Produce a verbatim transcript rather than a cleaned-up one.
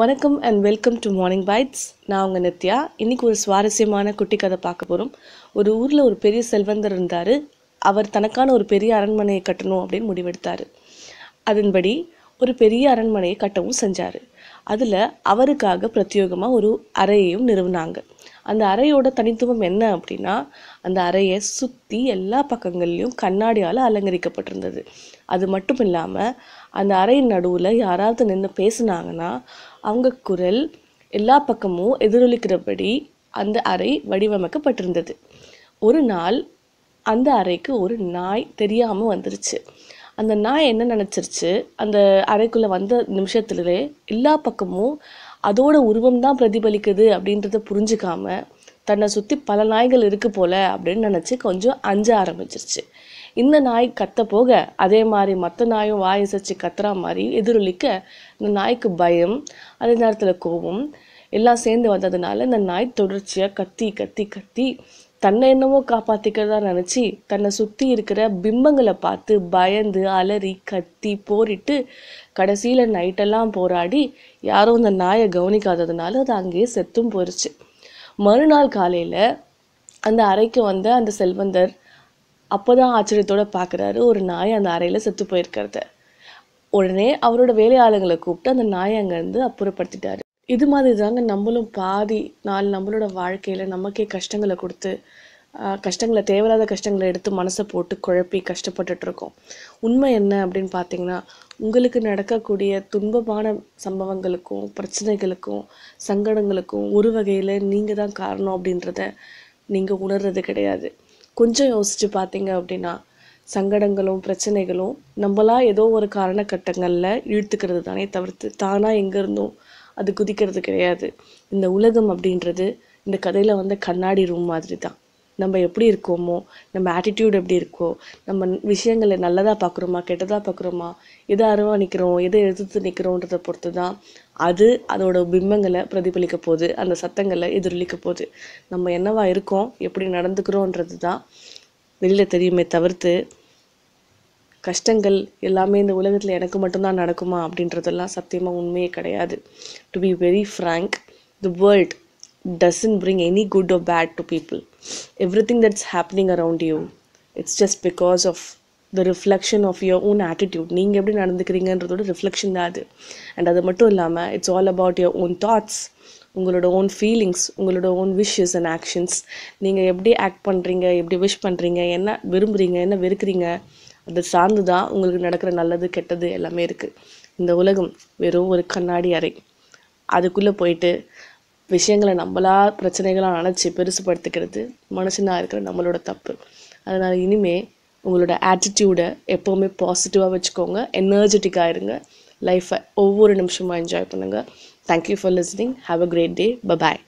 வணக்கம் and welcome to Morning Bytes. நான் உங்க நித்யா. இன்னைக்கு ஒரு சுவாரஸ்யமான குட்டி கதை பார்க்க போறோம். ஒரு ஊர்ல ஒரு பெரிய செல்வந்தர் இருந்தாரு. அவர் தனக்கான ஒரு பெரிய அரண்மனையை கட்டணும் அப்படினு முடிவெடுத்தாரு. அதன்படி ஒரு பெரிய அரண்மனையை கட்டவும் செஞ்சாரு. அதுல அவருக்காக பிரத்யோகமா ஒரு அறையையும் நிறுவினாங்க. அந்த அறையோட தனித்துவம் என்ன அப்படினா அந்த அறையை சுத்தி எல்லா பக்கங்களிலும் கண்ணாடியால அலங்கரிக்கப்பட்டிருந்தது. அது மட்டும் இல்லாம அந்த அறையின் நடுவுல யாராவது நின்னு பேசினாங்கன்னா அவங்க குரல் எல்லா பக்கமும் எதிரொலிக்கிறபடி அந்த அறை வடிவமைக்கப்பட்டிருந்தது. ஒரு நாள் அந்த அறைக்கு ஒரு நாய் தெரியாம வந்துருச்சு. அந்த நாய் என்ன நினைச்சிருச்சு, அந்த அறைக்குள்ள வந்த நிமிஷத்துலயே எல்லா பக்கமும் அதோட உருவம்தான் பிரதிபலிக்குது அப்படின்றத புரிஞ்சுக்காம தன்னை சுற்றி பல நாய்கள் இருக்கு போல அப்படின்னு நினச்சி கொஞ்சம் அஞ்ச ஆரம்பிச்சிருச்சு. இந்த நாய் கத்த போக அதே மாதிரி மற்ற நாயும் வாயசைச்சு கத்துற மாதிரி எதிரொலிக்க இந்த நாய்க்கு பயம், அதே நேரத்தில் கோபம் எல்லாம் சேர்ந்து வந்ததுனால இந்த நாய் தொடர்ச்சியாக கத்தி கத்தி கத்தி தன்னை என்னவோ காப்பாற்றிக்கிறதா நினச்சி தன்னை சுற்றி இருக்கிற பிம்பங்களை பார்த்து பயந்து அலறி கத்தி போரிட்டு கடைசியில் நைட்டெல்லாம் போராடி யாரும் அந்த நாயை கவனிக்காததுனால அது அங்கேயே செத்தும் போயிடுச்சு. மறுநாள் காலையில் அந்த அறைக்கு வந்த அந்த செல்வந்தர் அப்போ தான் ஆச்சரியத்தோடு பார்க்குறாரு ஒரு நாய் அந்த அறையில் செத்து போயிருக்கிறத. உடனே அவரோட வேலையாளங்களை கூப்பிட்டு அந்த நாயை அங்கேருந்து அப்புறப்படுத்திட்டாரு. இது மாதிரி தாங்க நம்மளும் பாதி நாள் நம்மளோட வாழ்க்கையில் நமக்கே கஷ்டங்களை கொடுத்து கஷ்டங்களை தேவையில்லாத கஷ்டங்களை எடுத்து மனசை போட்டு குழப்பி கஷ்டப்பட்டுட்ருக்கோம். உண்மை என்ன அப்படின்னு பார்த்தீங்கன்னா உங்களுக்கு நடக்கக்கூடிய துன்பமான சம்பவங்களுக்கும் பிரச்சனைகளுக்கும் சங்கடங்களுக்கும் ஒரு வகையில் நீங்கள் தான் காரணம் அப்படின்றத நீங்கள் உணர்றது கிடையாது. கொஞ்சம் யோசித்து பார்த்தீங்க அப்படின்னா சங்கடங்களும் பிரச்சனைகளும் நம்மளாம் ஏதோ ஒரு காரணக்கட்டங்களில் இழுத்துக்கிறது தானே தவிர்த்து தானாக எங்கேருந்தும் அது குதிக்கிறது கிடையாது. இந்த உலகம் அப்படின்றது இந்த கதையில் வந்து கண்ணாடி ரூம் மாதிரி தான். நம்ம எப்படி இருக்கோமோ, நம்ம ஆட்டிடியூட் எப்படி இருக்கோ, நம்ம விஷயங்களை நல்லதாக பார்க்குறோமா கெட்டதாக பார்க்குறோமா, எதை அருவாக நிற்கிறோம் எதை எதிர்த்து நிற்கிறோன்றதை பொறுத்து தான் அது அதோட பிம்பங்களை பிரதிபலிக்க போகுது, அந்த சத்தங்களை எதிரொலிக்க போகுது. நம்ம என்னவா இருக்கோம் எப்படி நடந்துக்கிறோன்றது தான் வெளியில் தெரியுமே தவிர்த்து கஷ்டங்கள் எல்லாமே இந்த உலகத்தில் எனக்கு மட்டும்தான் நடக்குமா அப்படின்றதெல்லாம் சத்தியமாக உண்மையே கிடையாது. To be very frank, the world doesn't bring any good or bad to people. Everything that's happening around you, it's just because of the reflection of your own attitude. நீங்கள் எப்படி நடந்துக்கிறீங்கன்றதோட ரிஃப்ளெக்ஷன் தான் அது. அண்ட் அது மட்டும் இல்லாமல் it's all about your own thoughts, உங்களோட own feelings, உங்களோட own wishes and actions. நீங்கள் எப்படி ஆக்ட் பண்ணுறீங்க, எப்படி விஷ் பண்ணுறீங்க, என்ன விரும்புகிறீங்க என்ன வெறுக்கிறீங்க அது சார்ந்து தான் உங்களுக்கு நடக்கிற நல்லது கெட்டது எல்லாமே இருக்குது. இந்த உலகம் வெறும் ஒரு கண்ணாடி அறை. அதுக்குள்ளே போயிட்டு விஷயங்களை நம்மளா பிரச்சனைகளாக நினச்சி பெருசுப்படுத்திக்கிறது மனுஷனாக இருக்கிற நம்மளோட தப்பு. அதனால் இனிமேல் உங்களோட ஆட்டிடியூடை எப்போவுமே பாசிட்டிவாக வச்சுக்கோங்க, எனர்ஜெட்டிக்காக இருங்க, லைஃப்பை ஒவ்வொரு நிமிஷமாக என்ஜாய் பண்ணுங்கள். Thank you for listening. Have a great day. Bye bye.